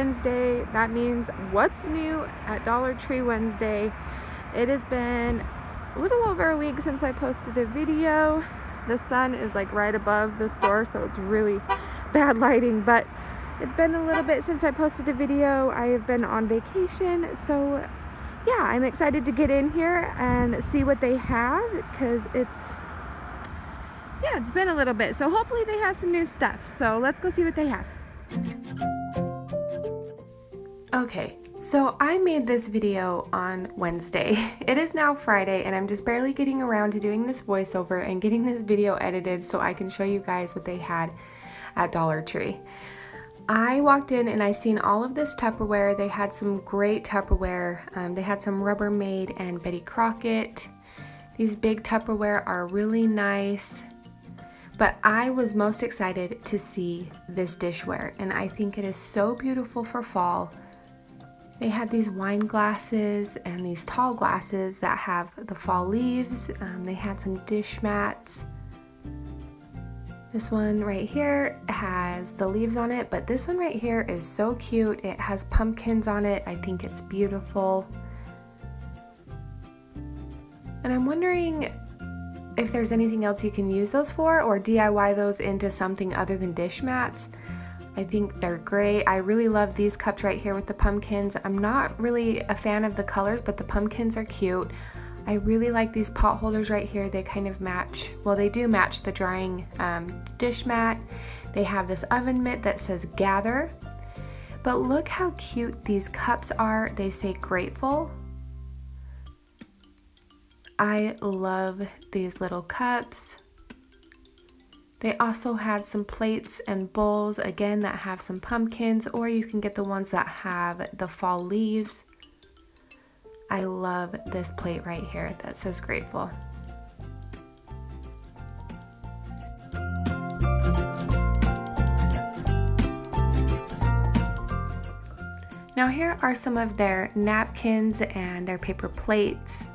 Wednesday. That means what's new at Dollar Tree Wednesday. It has been a little over a week since I posted a video. The sun is like right above the store, so it's really bad lighting, but it's been a little bit since I posted a video. I have been on vacation, so yeah, I'm excited to get in here and see what they have, because it's been a little bit, so hopefully they have some new stuff. So let's go see what they have. Okay, so I made this video on Wednesday. It is now Friday, and I'm just barely getting around to doing this voiceover and getting this video edited so I can show you guys what they had at Dollar Tree. I walked in and I seen all of this Tupperware. They had some great Tupperware. They had some Rubbermaid and Betty Crockett. These big Tupperware are really nice, but I was most excited to see this dishware, and I think it is so beautiful for fall. They had these wine glasses and these tall glasses that have the fall leaves. They had some dish mats. This one right here has the leaves on it, but this one right here is so cute. It has pumpkins on it. I think it's beautiful. And I'm wondering if there's anything else you can use those for, or DIY those into something other than dish mats. I think they're great. I really love these cups right here with the pumpkins. I'm not really a fan of the colors, but the pumpkins are cute. I really like these pot holders right here. They kind of match, well, they do match the drying dish mat. They have this oven mitt that says gather, but look how cute these cups are. They say grateful. I love these little cups. They also had some plates and bowls, again, that have some pumpkins, or you can get the ones that have the fall leaves. I love this plate right here that says grateful. Now here are some of their napkins and their paper plates.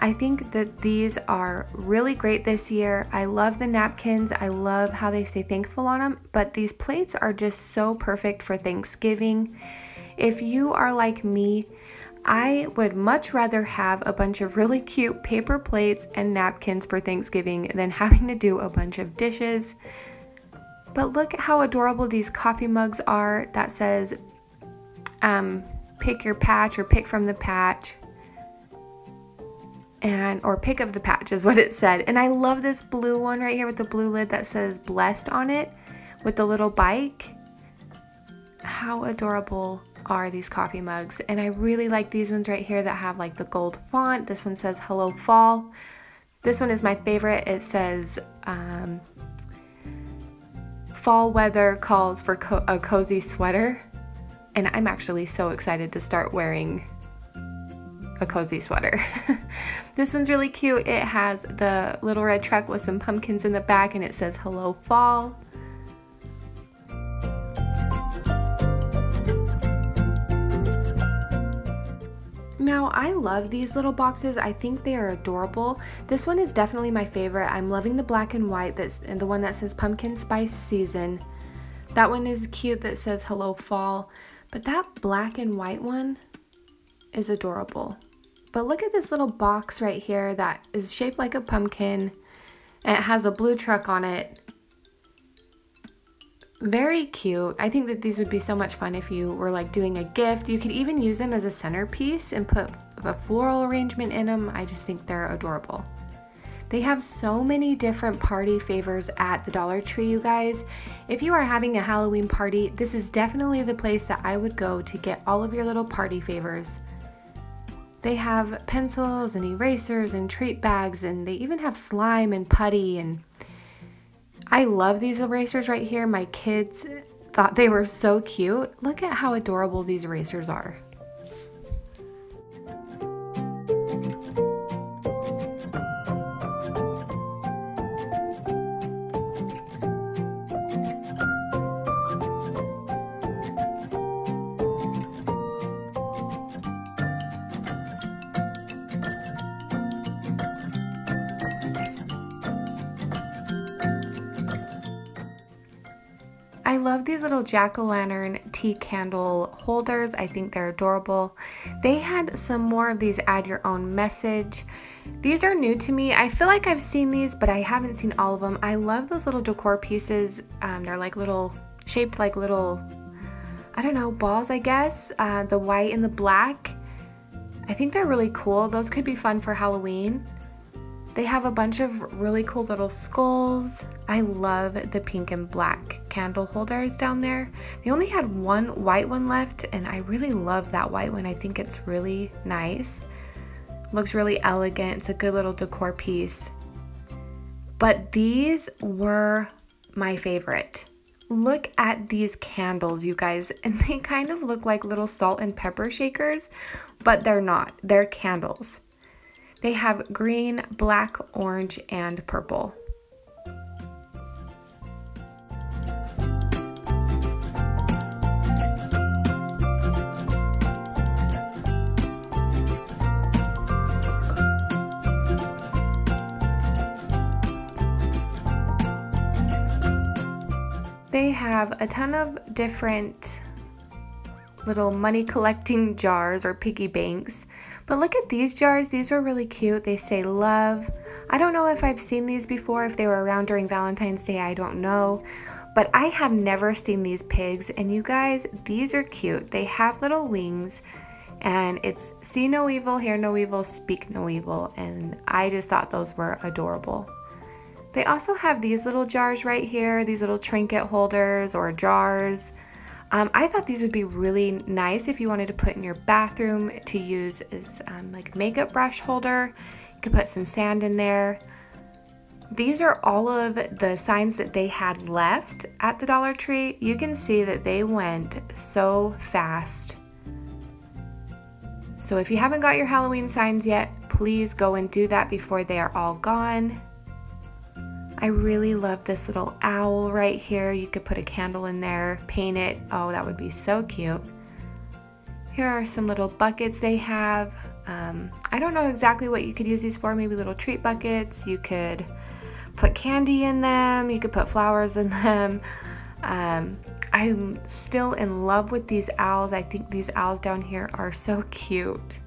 I think that these are really great this year. I love the napkins. I love how they say thankful on them, but these plates are just so perfect for Thanksgiving. If you are like me, I would much rather have a bunch of really cute paper plates and napkins for Thanksgiving than having to do a bunch of dishes. But look at how adorable these coffee mugs are that says, pick your patch, or pick from the patch. Or pick of the patch is what it said. And I love this blue one right here with the blue lid that says blessed on it with the little bike. How adorable are these coffee mugs? And I really like these ones right here that have like the gold font. This one says hello fall. This one is my favorite. It says fall weather calls for a cozy sweater. And I'm actually so excited to start wearing a cozy sweater. This one's really cute. It has the little red truck with some pumpkins in the back, and it says hello fall. Now I love these little boxes. I think they are adorable. This one is definitely my favorite. I'm loving the black and white, that's the one that says pumpkin spice season. That one is cute, that says hello fall. But that black and white one is adorable. But look at this little box right here that is shaped like a pumpkin, and it has a blue truck on it. Very cute. I think that these would be so much fun if you were like doing a gift. You could even use them as a centerpiece and put a floral arrangement in them. I just think they're adorable. They have so many different party favors at the Dollar Tree, you guys. If you are having a Halloween party, this is definitely the place that I would go to get all of your little party favors. They have pencils and erasers and treat bags, and they even have slime and putty. And I love these erasers right here. My kids thought they were so cute. Look at how adorable these erasers are. I I love these little jack-o'-lantern tea candle holders. I think they're adorable. They had some more of these add your own message. These are new to me. I feel like I've seen these, but I haven't seen all of them. I love those little decor pieces. They're like little, shaped like little, I don't know, balls, I guess. The white and the black. I think they're really cool. Those could be fun for Halloween. They have a bunch of really cool little skulls. I love the pink and black candle holders down there. They only had one white one left, and I really love that white one. I think it's really nice. Looks really elegant. It's a good little decor piece. But these were my favorite. Look at these candles, you guys, and they kind of look like little salt and pepper shakers, but they're not. They're candles. They have green, black, orange, and purple. They have a ton of different little money collecting jars or piggy banks. But look at these jars. These were really cute. They say love. I don't know if I've seen these before, if they were around during Valentine's Day, I don't know. But I have never seen these pigs. And you guys, these are cute. They have little wings and it's see no evil, hear no evil, speak no evil. And I just thought those were adorable. They also have these little jars right here, these little trinket holders or jars. I thought these would be really nice if you wanted to put in your bathroom to use as like makeup brush holder. You could put some sand in there. These are all of the signs that they had left at the Dollar Tree. You can see that they went so fast. So if you haven't got your Halloween signs yet, please go and do that before they are all gone. I really love this little owl right here. You could put a candle in there, paint it. Oh, that would be so cute. Here are some little buckets they have. I don't know exactly what you could use these for, maybe little treat buckets. You could put candy in them. You could put flowers in them. I'm still in love with these owls. I think these owls down here are so cute.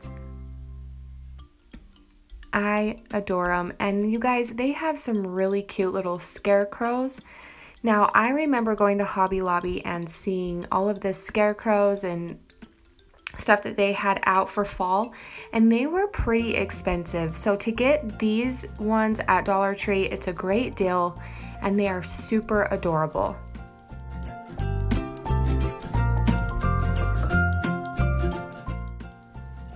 I adore them. And you guys, they have some really cute little scarecrows. Now, I remember going to Hobby Lobby and seeing all of the scarecrows and stuff that they had out for fall, and they were pretty expensive. So to get these ones at Dollar Tree, it's a great deal, and they are super adorable.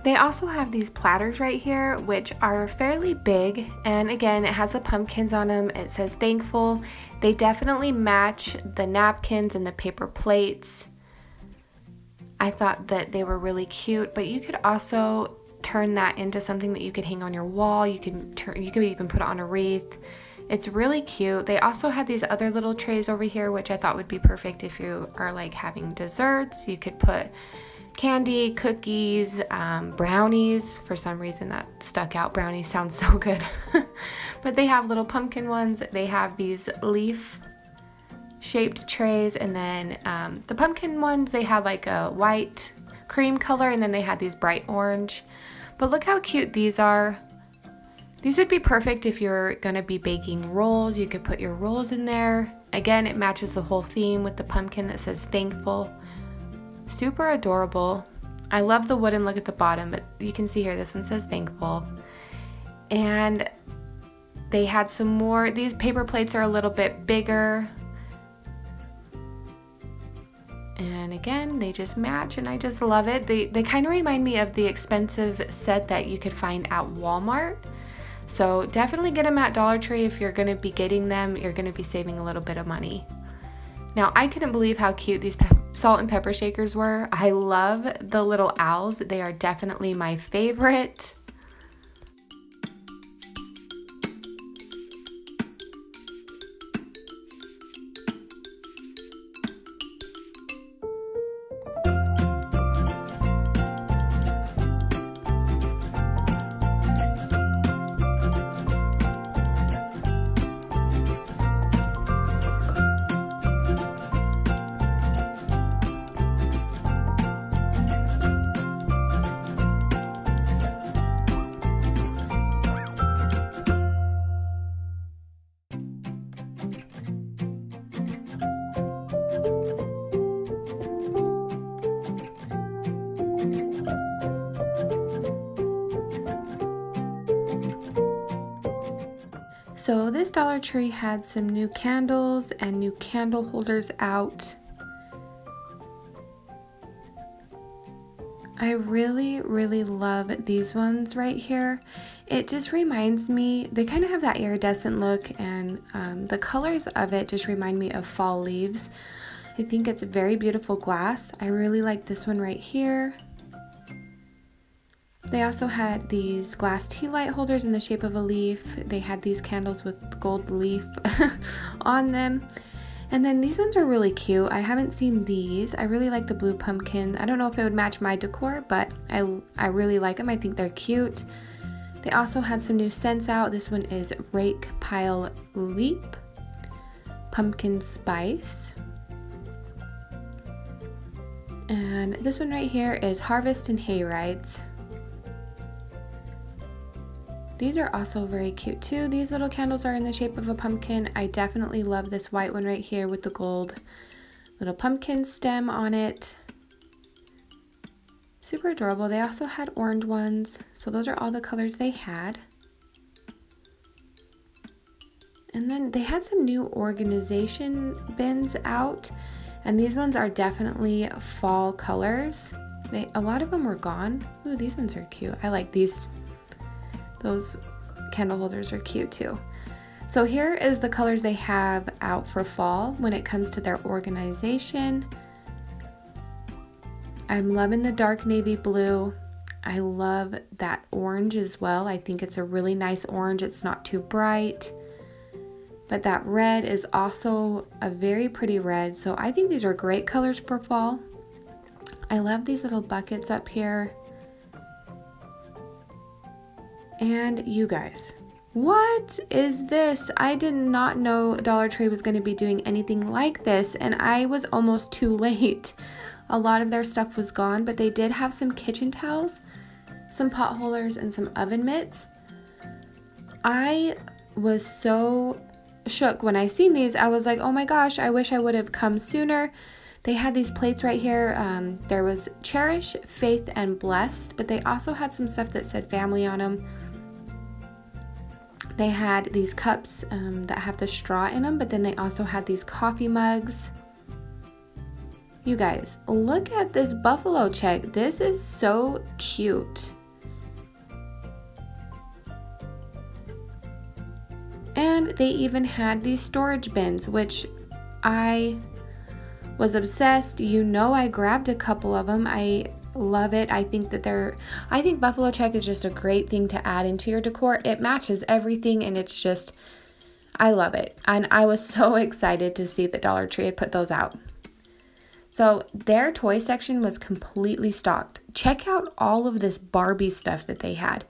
They also have these platters right here, which are fairly big, and again, it has the pumpkins on them. It says thankful. They definitely match the napkins and the paper plates. I thought that they were really cute, but you could also turn that into something that you could hang on your wall. You could even put it on a wreath. It's really cute. They also had these other little trays over here, which I thought would be perfect if you are like having desserts. You could put candy, cookies, brownies. For some reason that stuck out. Brownies sound so good. But they have little pumpkin ones. They have these leaf shaped trays, and then the pumpkin ones, they had like a white cream color, and then they had these bright orange. But look how cute these are. These would be perfect if you're gonna be baking rolls. You could put your rolls in there. Again, it matches the whole theme with the pumpkin that says thankful. Super adorable. I love the wooden look at the bottom, but you can see here, this one says thankful. And they had some more. These paper plates are a little bit bigger. And again, they just match, and I just love it. They kind of remind me of the expensive set that you could find at Walmart. So definitely get them at Dollar Tree if you're going to be getting them. You're going to be saving a little bit of money. Now, I couldn't believe how cute these salt and pepper shakers were. I love the little owls. They are definitely my favorite. So this Dollar Tree had some new candles and new candle holders out. I really love these ones right here. It just reminds me, they kind of have that iridescent look, and the colors of it just remind me of fall leaves. I think it's very beautiful glass. I really like this one right here. They also had these glass tea light holders in the shape of a leaf. They had these candles with gold leaf on them. And then these ones are really cute. I haven't seen these. I really like the blue pumpkin. I don't know if it would match my decor, but I really like them. I think they're cute. They also had some new scents out. This one is Rake, Pile, Leap, Pumpkin Spice. And this one right here is Harvest and Hay Rides. These are also very cute too. These little candles are in the shape of a pumpkin. I definitely love this white one right here with the gold little pumpkin stem on it. Super adorable. They also had orange ones. So those are all the colors they had. And then they had some new organization bins out. And these ones are definitely fall colors. A lot of them were gone. Ooh, these ones are cute. I like these. Those candle holders are cute too. So here is the colors they have out for fall when it comes to their organization. I'm loving the dark navy blue. I love that orange as well. I think it's a really nice orange. It's not too bright. But that red is also a very pretty red. So I think these are great colors for fall. I love these little buckets up here. And you guys, what is this? I did not know Dollar Tree was going to be doing anything like this, and I was almost too late. A lot of their stuff was gone, but they did have some kitchen towels, some pot holders, and some oven mitts. I was so shook when I seen these. I was like, oh my gosh, I wish I would have come sooner. They had these plates right here. There was Cherish, Faith, and Blessed, but they also had some stuff that said family on them. They had these cups that have the straw in them, but then they also had these coffee mugs. You guys, look at this buffalo check. This is so cute. And they even had these storage bins, which I was obsessed. You know, I grabbed a couple of them. I love it. I think buffalo check is just a great thing to add into your decor. It matches everything, and it's just, I love it. And I was so excited to see that Dollar Tree had put those out. So their toy section was completely stocked. Check out all of this Barbie stuff that they had.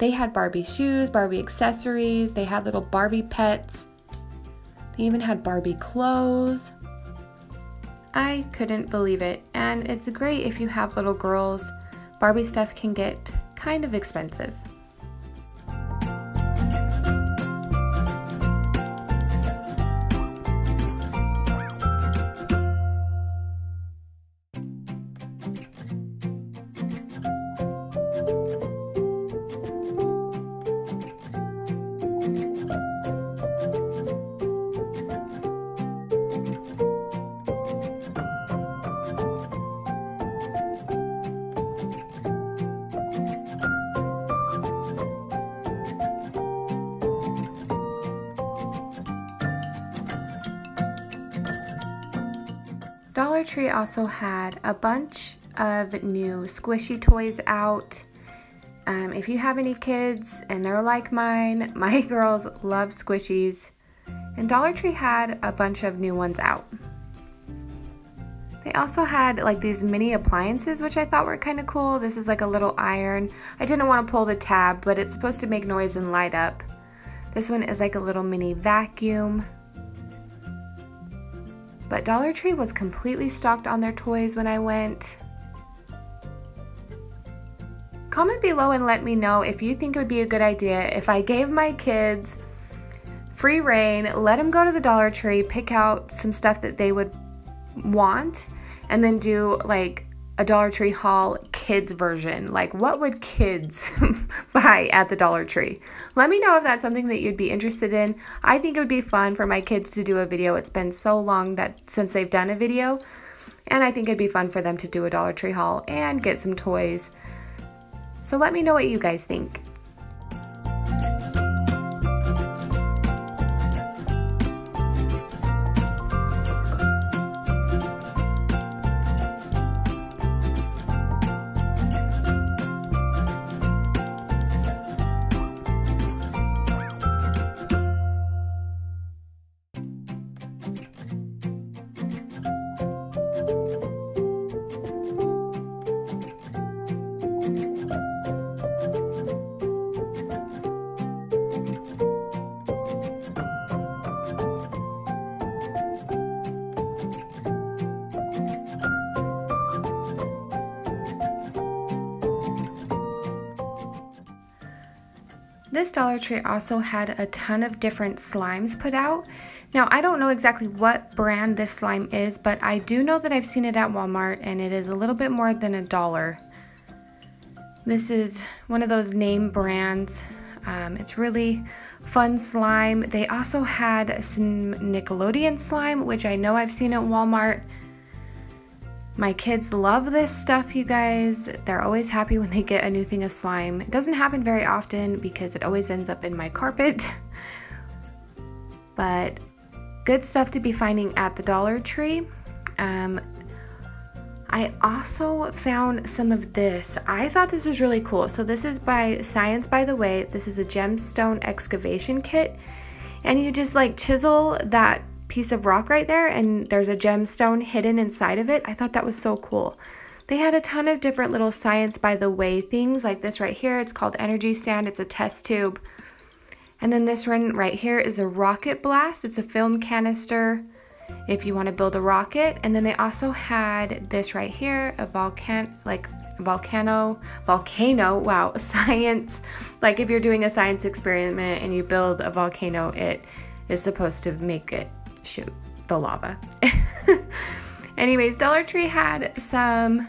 They had Barbie shoes, Barbie accessories, they had little Barbie pets. They even had Barbie clothes. I couldn't believe it, and it's great if you have little girls. Barbie stuff can get kind of expensive. Dollar Tree also had a bunch of new squishy toys out. If you have any kids and they're like mine, my girls love squishies. And Dollar Tree had a bunch of new ones out. They also had like these mini appliances, which I thought were kind of cool. This is like a little iron. I didn't want to pull the tab, but it's supposed to make noise and light up. This one is like a little mini vacuum. But Dollar Tree was completely stocked on their toys when I went. Comment below and let me know if you think it would be a good idea if I gave my kids free rein, let them go to the Dollar Tree, pick out some stuff that they would want, and then do like a Dollar Tree haul kids version. Like, what would kids buy at the Dollar Tree? Let me know if that's something that you'd be interested in. I think it would be fun for my kids to do a video. It's been so long since they've done a video, and I think it'd be fun for them to do a Dollar Tree haul and get some toys. So let me know what you guys think. This Dollar Tree also had a ton of different slimes put out. Now, I don't know exactly what brand this slime is, but I do know that I've seen it at Walmart, and it is a little bit more than $1. This is one of those name brands. It's really fun slime. They also had some Nickelodeon slime, which I know I've seen at Walmart. My kids love this stuff, you guys. They're always happy when they get a new thing of slime. It doesn't happen very often because it always ends up in my carpet. But good stuff to be finding at the Dollar Tree. I also found some of this. I thought this was really cool. So this is by Science by the Way. This is a gemstone excavation kit. And you just like chisel that piece of rock right there, and there's a gemstone hidden inside of it. I thought that was so cool. They had a ton of different little Science by the Way things, like this right here. It's called Energy Stand. It's a test tube. And then this one right here is a rocket blast. It's a film canister if you want to build a rocket. And then they also had this right here, a volcano. Wow, science. Like if you're doing a science experiment and you build a volcano, it is supposed to make it shoot the lava. Anyways, Dollar Tree had some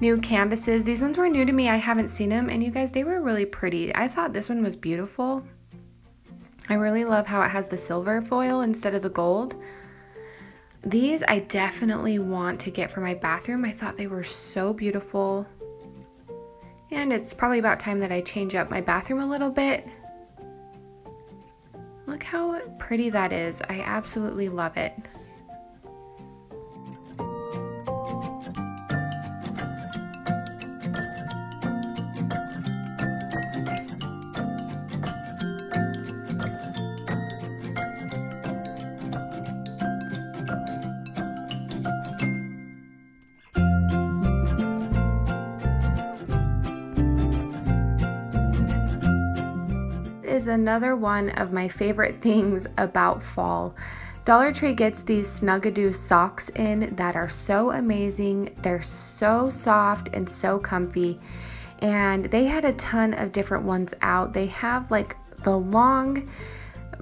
new canvases. These ones were new to me. I haven't seen them, and you guys, they were really pretty. I thought this one was beautiful. I really love how it has the silver foil instead of the gold. These I definitely want to get for my bathroom. I thought they were so beautiful, and it's probably about time that I change up my bathroom a little bit. Look how pretty that is. I absolutely love it. Is another one of my favorite things about fall. Dollar Tree gets these Snugadoo socks in that are so amazing. They're so soft and so comfy, and they had a ton of different ones out. They have like the long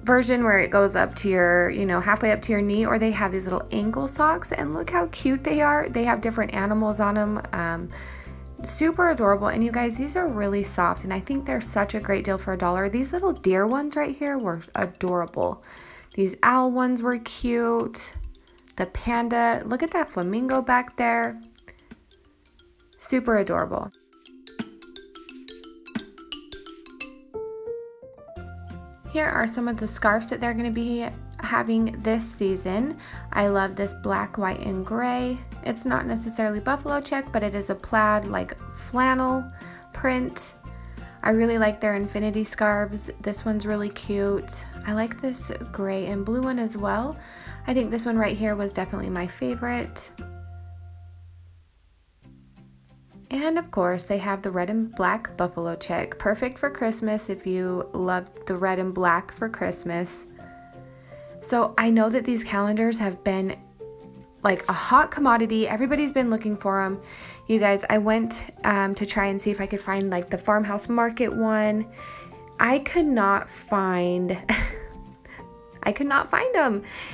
version where it goes up to your, you know, halfway up to your knee, or they have these little ankle socks, and look how cute they are. They have different animals on them. Super adorable. And you guys, these are really soft, and I think they're such a great deal for $1. These little deer ones right here were adorable. These owl ones were cute. The panda, look at that flamingo back there. Super adorable. Here are some of the scarves that they're going to be having this season. I love this black, white, and gray. It's not necessarily buffalo check, but it is a plaid like flannel print. I really like their infinity scarves. This one's really cute. I like this gray and blue one as well. I think this one right here was definitely my favorite. And of course, they have the red and black buffalo check. Perfect for Christmas if you love the red and black for Christmas. So I know that these calendars have been like a hot commodity. Everybody's been looking for them. You guys, I went to try and see if I could find like the farmhouse market one. I could not find them.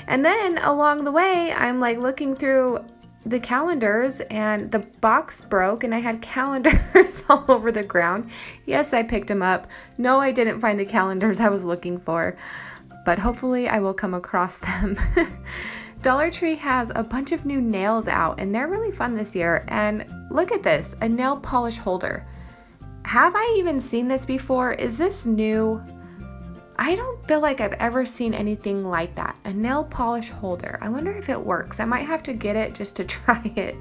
And then along the way, I'm like looking through the calendars, and the box broke and I had calendars all over the ground. Yes, I picked them up. No, I didn't find the calendars I was looking for, but hopefully I will come across them. Dollar Tree has a bunch of new nails out and they're really fun this year. And look at this, a nail polish holder. Have I even seen this before? Is this new? I don't feel like I've ever seen anything like that. A nail polish holder. I wonder if it works. I might have to get it just to try it.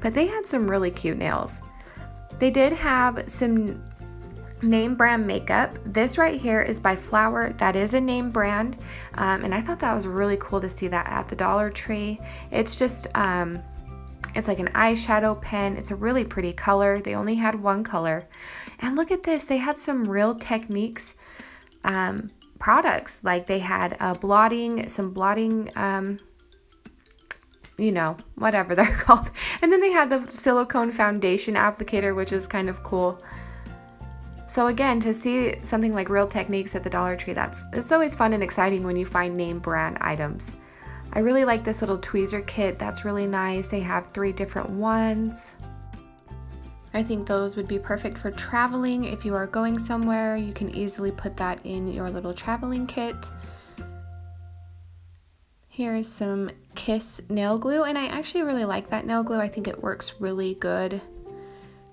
But they had some really cute nails. They did have some name brand makeup. This right here is by Flower. That is a name brand. And I thought that was really cool to see that at the Dollar Tree. It's just, it's like an eyeshadow pen. It's a really pretty color. They only had one color. And look at this. They had some Real Techniques products. Like they had a blotting, some blotting, you know, whatever they're called. And then they had the silicone foundation applicator, which is kind of cool. So again, to see something like Real Techniques at the Dollar Tree, it's always fun and exciting when you find name brand items. I really like this little tweezer kit. That's really nice. They have 3 different ones. I think those would be perfect for traveling. If you are going somewhere, you can easily put that in your little traveling kit. Here is some Kiss nail glue, and I actually really like that nail glue. I think it works really good.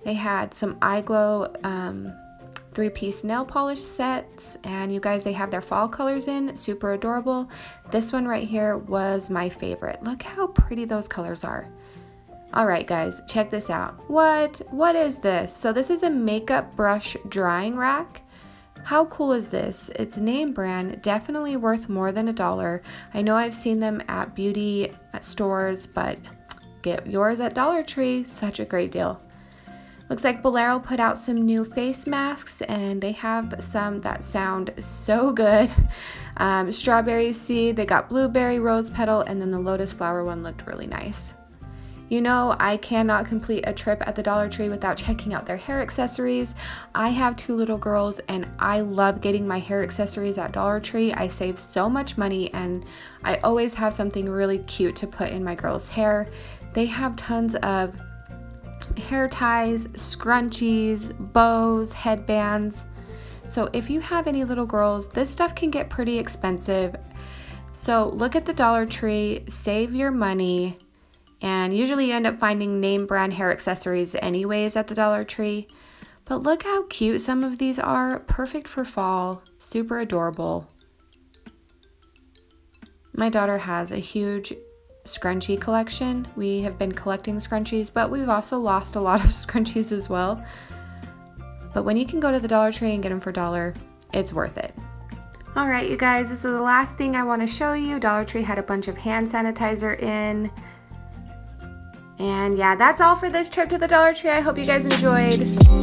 They had some eye glow 3-piece nail polish sets, and you guys, they have their fall colors in, super adorable. This one right here was my favorite. Look how pretty those colors are. All right guys, check this out. What is this? So this is a makeup brush drying rack. How cool is this? It's name brand, definitely worth more than $1. I know I've seen them at beauty stores, but get yours at Dollar Tree, such a great deal. Looks like Bolero put out some new face masks, and they have some that sound so good. Strawberry seed, they got blueberry, rose petal, and then the lotus flower one looked really nice. You know, I cannot complete a trip at the Dollar Tree without checking out their hair accessories. I have 2 little girls and I love getting my hair accessories at Dollar Tree. I save so much money and I always have something really cute to put in my girls' hair. They have tons of hair ties, scrunchies, bows, headbands. So if you have any little girls, this stuff can get pretty expensive. So look at the Dollar Tree, save your money, and usually you end up finding name brand hair accessories anyways at the Dollar Tree. But look how cute some of these are, perfect for fall, super adorable. My daughter has a huge scrunchie collection. We have been collecting scrunchies, but we've also lost a lot of scrunchies as well. But when you can go to the Dollar Tree and get them for $1, it's worth it. All right, you guys, this is the last thing I want to show you. Dollar Tree had a bunch of hand sanitizer in. And yeah, that's all for this trip to the Dollar Tree. I hope you guys enjoyed.